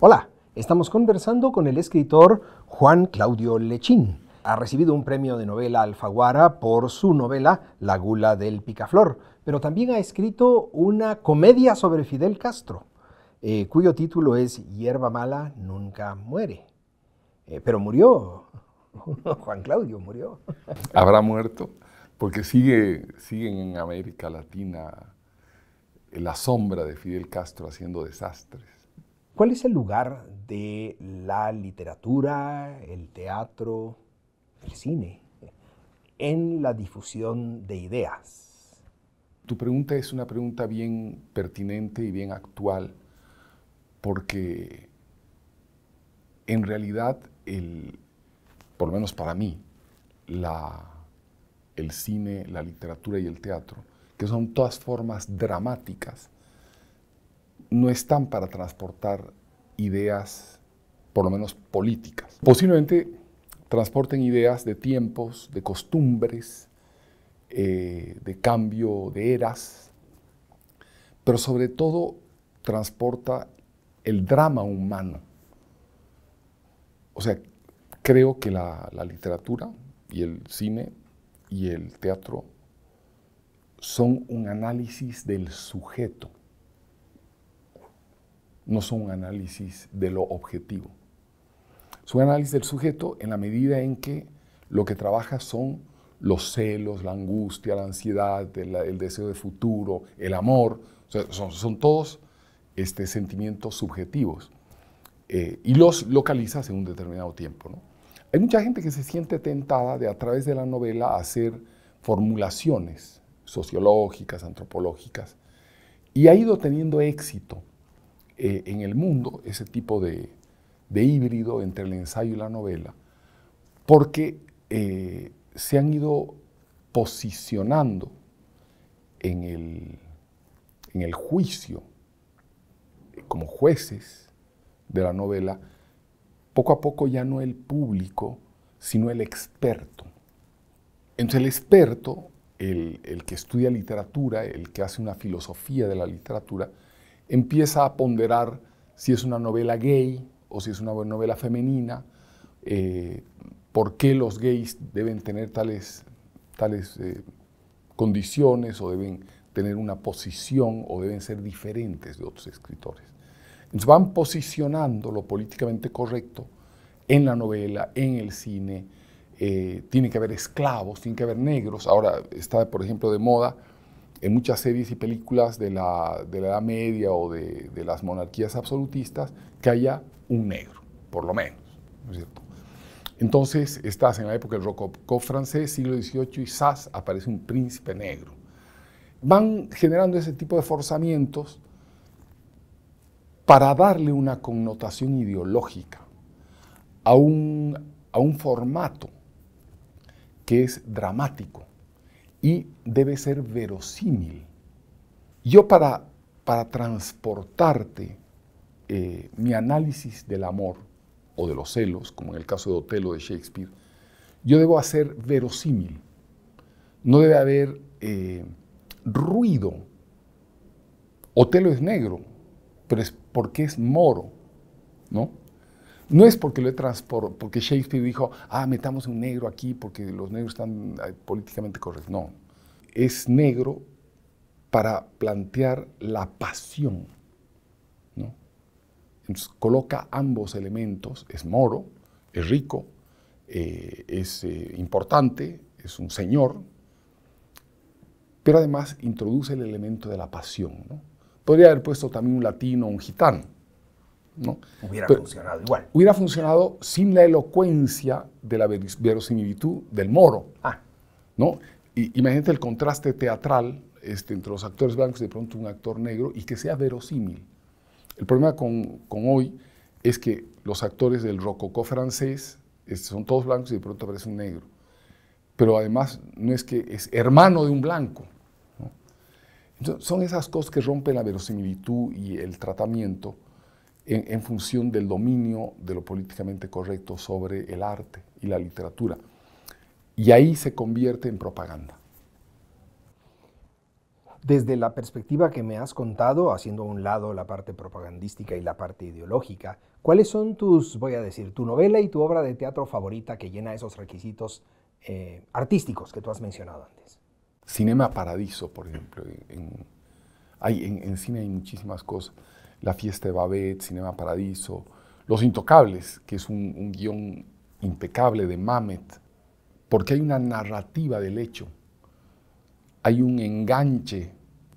Hola, estamos conversando con el escritor Juan Claudio Lechín. Ha recibido un premio de novela Alfaguara por su novela La Gula del Picaflor, pero también ha escrito una comedia sobre Fidel Castro, cuyo título es Hierba Mala Nunca Muere. Pero murió, Juan Claudio murió. Habrá muerto, porque siguen en América Latina la sombra de Fidel Castro haciendo desastres. ¿Cuál es el lugar de la literatura, el teatro, el cine en la difusión de ideas? Tu pregunta es una pregunta bien pertinente y bien actual, porque en realidad, por lo menos para mí, el cine, la literatura y el teatro, que son todas formas dramáticas, no están para transportar ideas, por lo menos políticas. Posiblemente transporten ideas de tiempos, de costumbres, de cambio de eras, pero sobre todo transporta el drama humano. O sea, creo que la literatura y el cine y el teatro son un análisis del sujeto. No son un análisis de lo objetivo. Es un análisis del sujeto en la medida en que lo que trabaja son los celos, la angustia, la ansiedad, el deseo de futuro, el amor. O sea, son todos sentimientos subjetivos y los localizas en un determinado tiempo, ¿no? Hay mucha gente que se siente tentada a través de la novela hacer formulaciones sociológicas, antropológicas, y ha ido teniendo éxito en el mundo ese tipo de híbrido entre el ensayo y la novela, porque se han ido posicionando en el juicio, como jueces de la novela, poco a poco ya no el público, sino el experto. Entonces el experto, el que estudia literatura, el que hace una filosofía de la literatura, empieza a ponderar si es una novela gay o si es una novela femenina, por qué los gays deben tener tales condiciones, o deben tener una posición, o deben ser diferentes de otros escritores. Entonces van posicionando lo políticamente correcto en la novela, en el cine. Tiene que haber esclavos, tiene que haber negros. Ahora está, por ejemplo, de moda en muchas series y películas de la Edad Media o de las monarquías absolutistas, que haya un negro, por lo menos, ¿no es cierto? Entonces, estás en la época del rococó francés, siglo XVIII, y ¡zas!, aparece un príncipe negro. Van generando ese tipo de forzamientos para darle una connotación ideológica a un formato que es dramático y debe ser verosímil. Yo para transportarte mi análisis del amor o de los celos, como en el caso de Otelo de Shakespeare, yo debo hacer verosímil. No debe haber ruido. Otelo es negro, pero es porque es moro, ¿no? No es porque lo he transportado, porque Shakespeare dijo, metamos un negro aquí porque los negros están políticamente correctos. No, es negro para plantear la pasión, ¿no? Entonces coloca ambos elementos, es moro, es rico, es importante, es un señor, pero además introduce el elemento de la pasión, ¿no? Podría haber puesto también un latino, un gitano, ¿no? Pero funcionado igual. Hubiera funcionado sin la elocuencia de la verosimilitud del moro, ¿no? Y imagínate el contraste teatral entre los actores blancos y de pronto un actor negro, y que sea verosímil. El problema con hoy es que los actores del rococó francés son todos blancos y de pronto aparece un negro. Pero además no es que es hermano de un blanco, ¿no? Entonces, son esas cosas que rompen la verosimilitud y el tratamiento en función del dominio de lo políticamente correcto sobre el arte y la literatura. Y ahí se convierte en propaganda. Desde la perspectiva que me has contado, haciendo a un lado la parte propagandística y la parte ideológica, ¿cuáles son tus, voy a decir, tu novela y tu obra de teatro favorita que llena esos requisitos artísticos que tú has mencionado antes? Cinema Paradiso, por ejemplo. En cine hay muchísimas cosas. La fiesta de Babette, Cinema Paradiso, Los Intocables, que es un guión impecable de Mamet, porque hay una narrativa del hecho, hay un enganche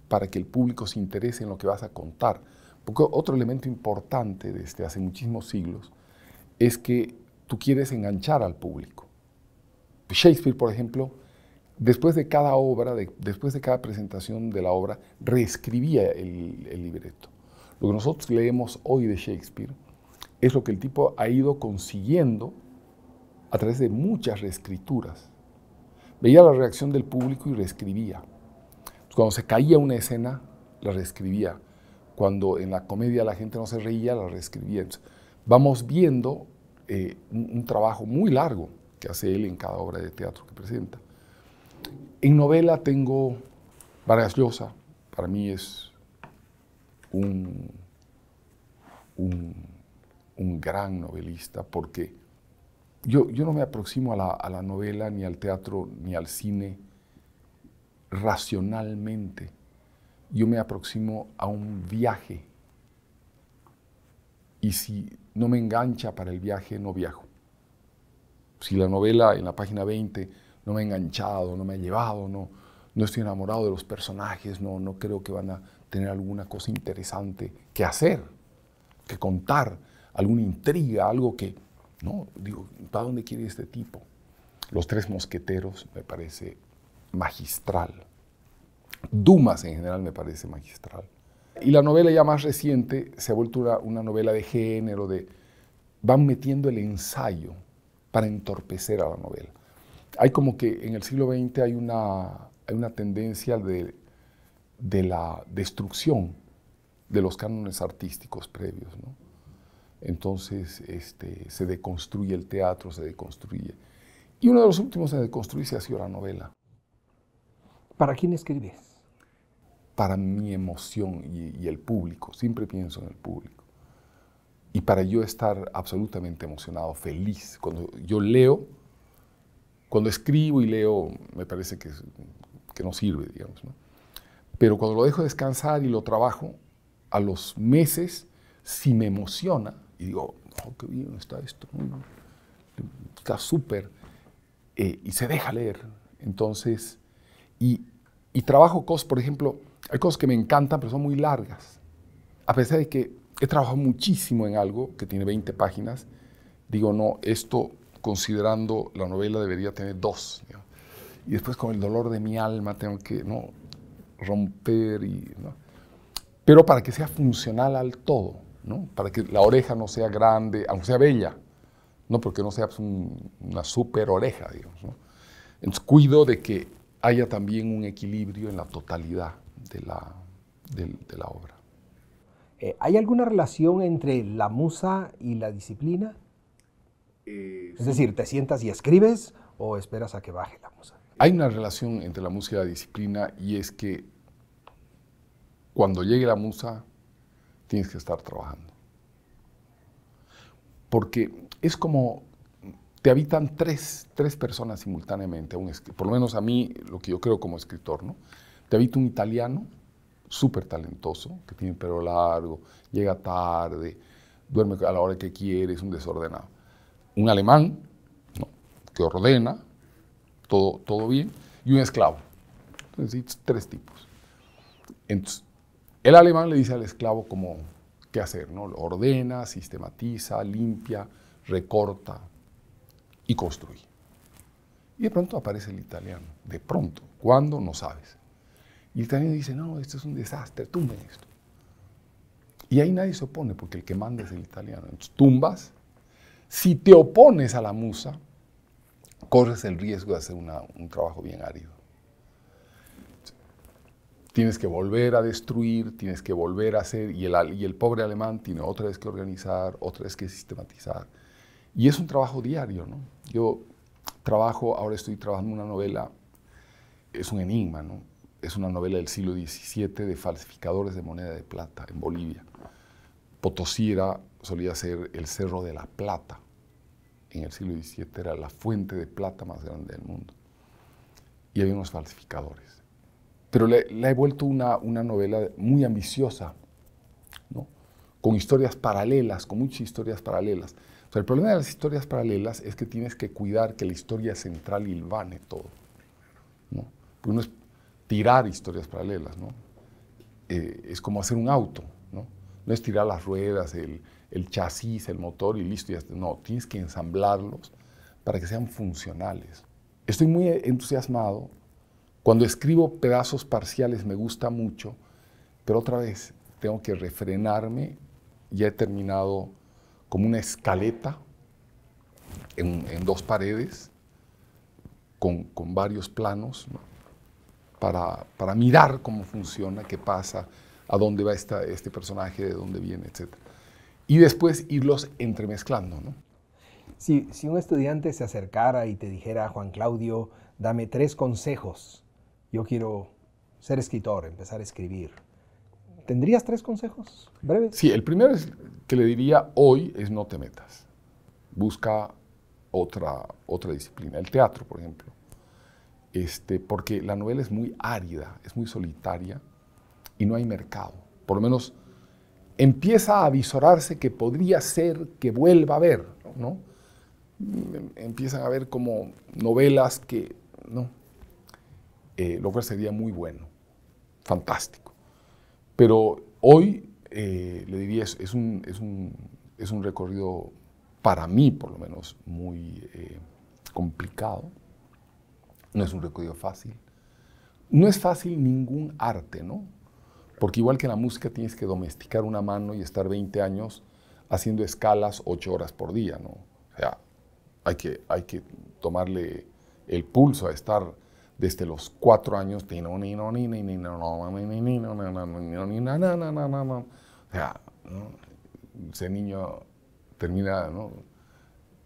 para que el público se interese en lo que vas a contar. Porque otro elemento importante desde hace muchísimos siglos es que tú quieres enganchar al público. Shakespeare, por ejemplo, después de cada obra, después de cada presentación de la obra, reescribía el libreto. Lo que nosotros leemos hoy de Shakespeare es lo que el tipo ha ido consiguiendo a través de muchas reescrituras. Veía la reacción del público y reescribía. Cuando se caía una escena, la reescribía. Cuando en la comedia la gente no se reía, la reescribía. Entonces, vamos viendo un trabajo muy largo que hace él en cada obra de teatro que presenta. En novela tengo Vargas Llosa. Para mí es un gran novelista, porque yo no me aproximo a la novela, ni al teatro, ni al cine racionalmente. Yo me aproximo a un viaje. Y si no me engancha para el viaje, no viajo. Si la novela en la página 20 no me ha enganchado, no me ha llevado, no estoy enamorado de los personajes, no creo que van a tener alguna cosa interesante que hacer, que contar, alguna intriga, algo que... No, digo, ¿para dónde quiere este tipo? Los Tres Mosqueteros me parece magistral. Dumas en general me parece magistral. Y la novela ya más reciente se ha vuelto una novela de género, van metiendo el ensayo para entorpecer a la novela. Hay como que en el siglo XX hay una tendencia de la destrucción de los cánones artísticos previos, ¿no? Entonces se deconstruye el teatro, se deconstruye. Y uno de los últimos en deconstruirse ha sido la novela. ¿Para quién escribes? Para mi emoción y el público. Siempre pienso en el público. Y para yo estar absolutamente emocionado, feliz. Cuando yo leo, cuando escribo y leo, me parece que no sirve, digamos, ¿no? Pero cuando lo dejo descansar y lo trabajo, a los meses, si me emociona, y digo, oh, qué bien está esto, está súper, y se deja leer. Entonces, y trabajo cosas, por ejemplo, hay cosas que me encantan, pero son muy largas. A pesar de que he trabajado muchísimo en algo que tiene 20 páginas, digo, no, esto, considerando la novela, debería tener 2. ¿No? Y después, con el dolor de mi alma, tengo que, ¿no?, romper y... ¿no? Pero para que sea funcional al todo, ¿no? Para que la oreja no sea grande, aunque sea bella, no porque no sea una super oreja, digamos, ¿no? Entonces, cuido de que haya también un equilibrio en la totalidad de la obra. ¿Hay alguna relación entre la musa y la disciplina? Es decir, ¿te sientas y escribes o esperas a que baje la musa? Hay una relación entre la musa y la disciplina, y es que cuando llegue la musa, tienes que estar trabajando. Porque es como te habitan tres personas simultáneamente. Por lo menos a mí, lo que yo creo como escritor, ¿no? Te habita un italiano súper talentoso, que tiene pelo largo, llega tarde, duerme a la hora que quiere, es un desordenado. Un alemán, ¿no?, que ordena, todo bien, y un esclavo. Entonces, 3 tipos. Entonces, el alemán le dice al esclavo cómo qué hacer, ¿no? Lo ordena, sistematiza, limpia, recorta y construye. Y de pronto aparece el italiano, de pronto, ¿cuándo? No sabes. Y el italiano dice, no, esto es un desastre, tumben esto. Y ahí nadie se opone, porque el que manda es el italiano. Entonces, tumbas. Si te opones a la musa, corres el riesgo de hacer un trabajo bien árido. Tienes que volver a destruir, tienes que volver a hacer, y el pobre alemán tiene otra vez que organizar, otra vez que sistematizar. Y es un trabajo diario, ¿no? Yo trabajo, ahora estoy trabajando una novela, es un enigma, ¿no? es una novela del siglo XVII de falsificadores de moneda de plata en Bolivia. Potosí solía ser el Cerro de la Plata. En el siglo XVII era la fuente de plata más grande del mundo. Y había unos falsificadores. Pero la he vuelto una novela muy ambiciosa, ¿no? Con historias paralelas, con muchas historias paralelas. O sea, el problema de las historias paralelas es que tienes que cuidar que la historia central hilvane todo, ¿no? Porque uno es tirar historias paralelas, ¿no? Es como hacer un auto, ¿no? No es tirar las ruedas, el chasis, el motor y listo. No, tienes que ensamblarlos para que sean funcionales. Estoy muy entusiasmado. Cuando escribo pedazos parciales me gusta mucho, pero otra vez tengo que refrenarme. Ya he terminado como una escaleta en dos paredes con varios planos, ¿no? para mirar cómo funciona, qué pasa, a dónde va este personaje, de dónde viene, etc. Y después irlos entremezclando, ¿no? Si un estudiante se acercara y te dijera, Juan Claudio, dame 3 consejos, yo quiero ser escritor, empezar a escribir, ¿tendrías 3 consejos breves? Sí, el primero que le diría hoy es no te metas. Busca otra disciplina, el teatro, por ejemplo. Porque la novela es muy árida, es muy solitaria y no hay mercado. Por lo menos empieza a avisorarse que podría ser que vuelva a haber, ¿no? Empiezan a haber como novelas que, ¿no? Lo cual sería muy bueno, fantástico. Pero hoy, le diría, es un recorrido, para mí por lo menos, muy complicado. No es un recorrido fácil. No es fácil ningún arte, ¿no? Porque igual que en la música tienes que domesticar una mano y estar 20 años haciendo escalas 8 horas por día, ¿no? O sea, hay que tomarle el pulso a estar desde los 4 años, o sea, ¿no? Ese niño termina, ¿no?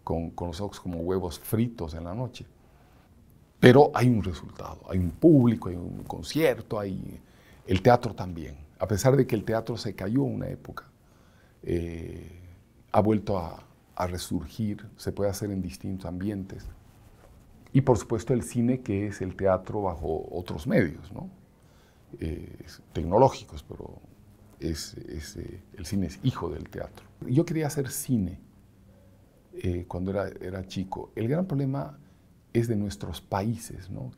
con los ojos como huevos fritos en la noche. Pero hay un resultado, hay un público, hay un concierto, hay el teatro también. A pesar de que el teatro se cayó una época, ha vuelto a resurgir, se puede hacer en distintos ambientes. Y, por supuesto, el cine, que es el teatro bajo otros medios, ¿no? Tecnológicos, pero el cine es hijo del teatro. Yo quería hacer cine cuando era chico. El gran problema es de nuestros países, ¿no?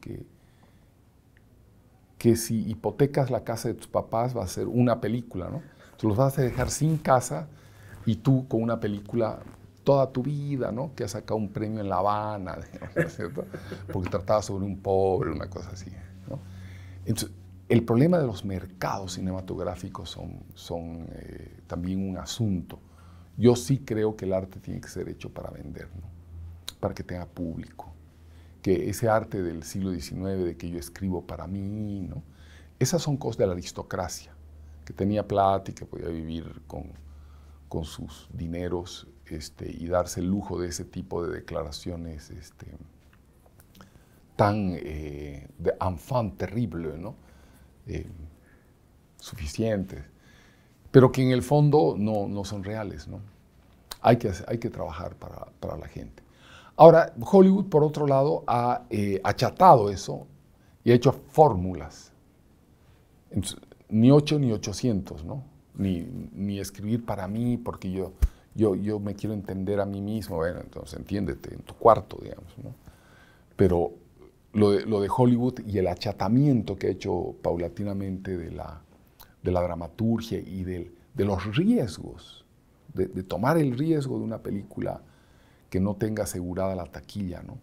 Que si hipotecas la casa de tus papás va a ser una película, ¿no? Te los vas a dejar sin casa y tú con una película toda tu vida, ¿no? Que has sacado un premio en La Habana, ¿no? ¿Cierto? Porque trataba sobre un pobre, una cosa así, ¿no? Entonces, el problema de los mercados cinematográficos son también un asunto. Yo sí creo que el arte tiene que ser hecho para vender, ¿no? Para que tenga público. Que ese arte del siglo XIX, de que yo escribo para mí, ¿no? Esas son cosas de la aristocracia, que tenía plata y que podía vivir con sus dineros, y darse el lujo de ese tipo de declaraciones tan de enfant terrible, ¿no? Suficientes, pero que en el fondo no son reales, ¿no? Hay que trabajar para la gente. Ahora, Hollywood, por otro lado, ha achatado eso y ha hecho fórmulas. Entonces, ni 8 ni 800, ¿no? Ni escribir para mí, porque yo me quiero entender a mí mismo. Bueno, entonces entiéndete en tu cuarto, digamos, ¿no? Pero lo de Hollywood y el achatamiento que ha hecho paulatinamente de la dramaturgia y de los riesgos, de tomar el riesgo de una película que no tenga asegurada la taquilla, ¿no?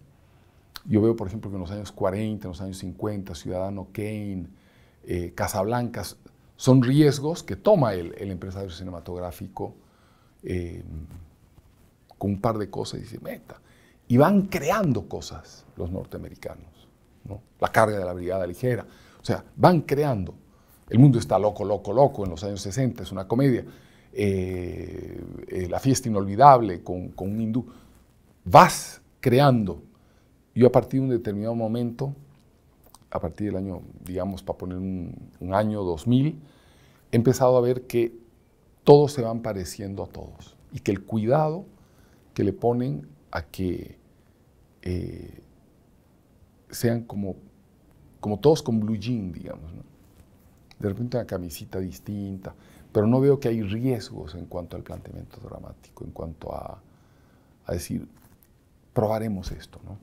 Yo veo, por ejemplo, que en los años 40, en los años 50, Ciudadano Kane, Casablanca, son riesgos que toma el empresario cinematográfico con un par de cosas y se meta. Y van creando cosas los norteamericanos, ¿no? La carga de la brigada ligera. O sea, van creando. El mundo está loco, loco, loco en los años 60, es una comedia. La fiesta inolvidable con un hindú. Vas creando. Yo a partir de un determinado momento a partir del año, digamos, para poner un año 2000, he empezado a ver que todos se van pareciendo a todos y que el cuidado que le ponen a que sean como todos con blue jean, digamos, ¿no? De repente una camisita distinta, pero no veo que hay riesgos en cuanto al planteamiento dramático, en cuanto a decir, probaremos esto, ¿no?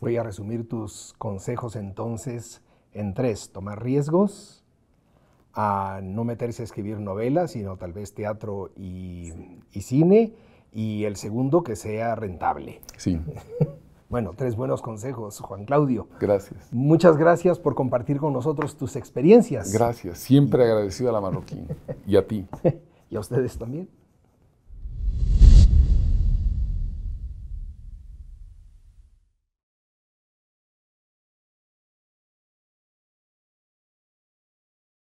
Voy a resumir tus consejos entonces en tres: tomar riesgos, a no meterse a escribir novelas, sino tal vez teatro y cine, y el segundo, que sea rentable. Sí. Bueno, tres buenos consejos, Juan Claudio. Gracias. Muchas gracias por compartir con nosotros tus experiencias. Gracias, siempre agradecido a la Marroquín y a ti. Y a ustedes también.